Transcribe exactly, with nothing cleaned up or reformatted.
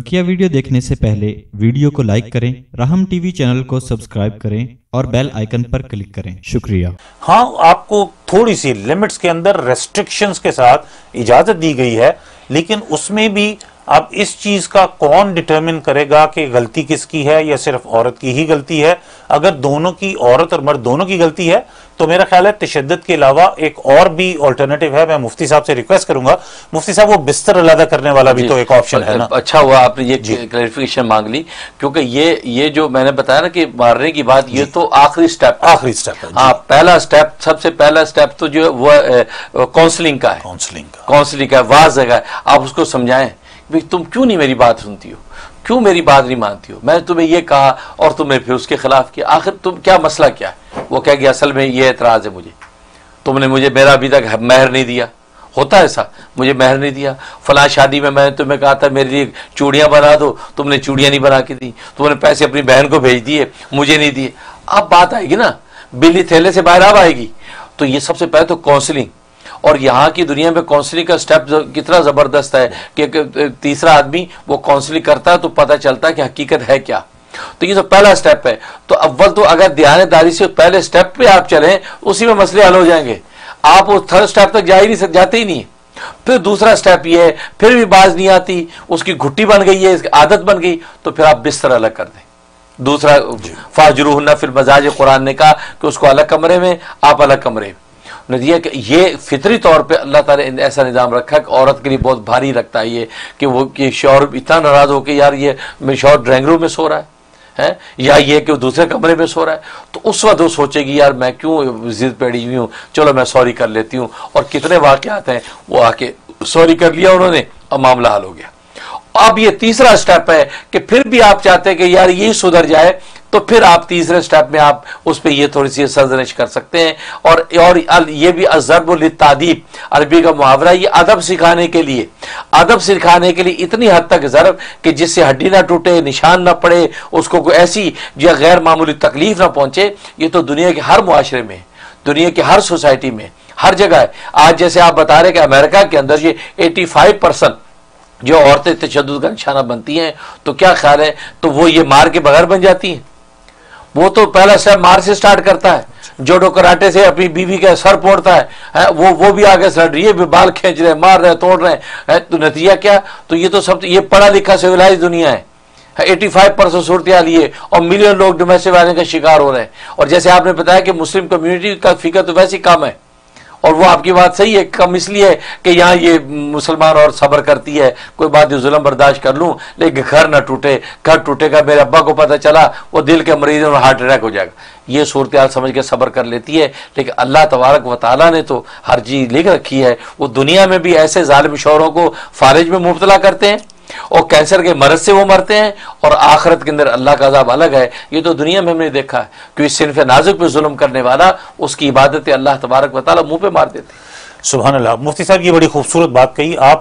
बकिया video देखने से पहले वीडियो को लाइक करें, राहम टीवी चैनल को सब्सक्राइब करें और बेल आइकन पर क्लिक करें। शुक्रिया। हाँ, आपको थोड़ी सी लिमिट्स के अंदर रेस्ट्रिक्शंस के साथ इजाजत दी गई है, लेकिन उसमें भी अब इस चीज का कौन डिटरमिन करेगा कि गलती किसकी है या सिर्फ औरत की ही गलती है। अगर दोनों की, औरत और मर्द दोनों की गलती है, तो मेरा ख्याल है तशद्दत के अलावा एक और भी ऑल्टरनेटिव है। मैं मुफ्ती साहब से रिक्वेस्ट करूंगा, मुफ्ती साहब वो बिस्तर अलग करने वाला भी तो एक ऑप्शन है ना। अच्छा हुआ आपने ये क्लैरिफिकेशन मांग ली, क्योंकि ये ये जो मैंने बताया ना कि मारने की बात, ये तो आखिरी स्टेप आखिरी स्टेप है। हाँ, पहला स्टेप, सबसे पहला स्टेप तो जो है वो काउंसलिंग का है, काउंसलिंग का काउंसलिंग का वाज है। आप उसको समझाएं, तुम क्यों नहीं मेरी बात सुनती हो, क्यों मेरी बात नहीं मानती हो, मैंने तुम्हें यह कहा और तुमने फिर उसके खिलाफ किया, आखिर तुम क्या, मसला क्या है। वो कह गया असल में ये एतराज़ है मुझे, तुमने मुझे मेरा अभी तक महर नहीं दिया, होता है ऐसा, मुझे महर नहीं दिया, फला शादी में मैंने तुम्हें कहा था मेरे लिए चूड़ियाँ बना दो, तुमने चूड़ियाँ नहीं बना के दी, तुमने पैसे अपनी बहन को भेज दिए, मुझे नहीं दिए। अब बात आएगी ना, बिल्ली थैले से बाहर अब आएगी। तो ये सबसे पहले तो काउंसलिंग, और यहाँ की दुनिया में काउंसलिंग का स्टेप कितना ज़बरदस्त है कि तीसरा आदमी वो काउंसलिंग करता है तो पता चलता है कि हकीकत है क्या। तो ये तो पहला स्टेप है। तो अव्वल तो अगर दयानेदारी से पहले स्टेप पे आप चलें, उसी में मसले हल हो जाएंगे। आप वो थर्ड स्टेप तक जा ही नहीं जाते ही नहीं। फिर दूसरा स्टेप ये है, फिर भी बाज नहीं आती, उसकी घुट्टी बन गई है, आदत बन गई, तो फिर आप बिस्तर अलग कर दें। दूसरा फाजरून्ना, फिर मजाज़ कुरान ने कहा कि उसको अलग कमरे में, आप अलग कमरे में। नदिया कि ये फितरी तौर पे अल्लाह ताला ने ऐसा निज़ाम रखा है कि औरत के लिए बहुत भारी लगता है ये कि वो कि शौहर इतना नाराज़ हो कि यार ये मेरे शौहर ड्राइंग रूम में सो रहा है, है या ये कि वो दूसरे कमरे में सो रहा है। तो उस वक्त वो सोचेगी यार मैं क्यों जिद पड़ी हुई हूँ, चलो मैं सॉरी कर लेती हूँ। और कितने वाक़यात हैं वो आके सॉरी कर लिया उन्होंने और मामला हल हो गया। अब ये तीसरा स्टेप है कि फिर भी आप चाहते हैं कि यार ये सुधर जाए, तो फिर आप तीसरे स्टेप में आप उस पर ये थोड़ी सी सर्जनिश कर सकते हैं। और और ये भी अज़रबल तदीप अरबी का मुहावरा, ये अदब सिखाने के लिए, अदब सिखाने के लिए इतनी हद तक ज़रब कि जिससे हड्डी ना टूटे, निशान ना पड़े, उसको कोई ऐसी या गैर मामूली तकलीफ ना पहुंचे। ये तो दुनिया के हर मुआशरे में, दुनिया के हर सोसाइटी में, हर जगह है। आज जैसे आप बता रहे कि अमेरिका के अंदर ये एटी फाइव परसेंट जो औरतें तशद्दुद का निशाना बनती हैं, तो क्या ख्याल है, तो वो ये मार के बगैर बन जाती हैं। वो तो पहला स्टेप मार से स्टार्ट करता है, जोडो कराटे से अपनी बीवी का सर फोड़ता है, है वो वो भी आगे सड़ रही है, भी बाल खींच रहे हैं, मार रहे हैं, तोड़ रहे हैं, तो नतीजा क्या। तो ये तो सब, ये पढ़ा लिखा सिविलाइज दुनिया है। एटी फाइव परसेंट सूरत है और मिलियन लोग डोमेस्टिव वाले का शिकार हो रहे हैं। और जैसे आपने बताया कि मुस्लिम कम्युनिटी का फिक्र तो वैसे ही कम है, और वो आपकी बात सही है, कम इसलिए है कि यहाँ ये मुसलमान और सब्र करती है, कोई बात नहीं जुल्म बर्दाश्त कर लूँ, लेकिन घर ना टूटे। घर टूटेगा, मेरे अब्बा को पता चला, वो दिल के मरीज और हार्ट अटैक हो जाएगा। ये सूरत हाल समझ के सब्र कर लेती है। लेकिन अल्लाह तबारक व तआला ने तो हर चीज़ लिख रखी है। वो दुनिया में भी ऐसे जालिम शौहरों को फारिज में मुबतला करते हैं और कैंसर के मरज से वो मरते हैं, और आखरत के अंदर अल्लाह का अज़ाब अलग है। ये तो दुनिया में हमने देखा है कि सिर्फ नाजुक पे जुल्म करने वाला, उसकी इबादत अल्लाह तबारक व तआला मुंह पे मार देते हैं। सुभान अल्लाह। मुफ्ती साहब, ये बड़ी खूबसूरत बात कही आप।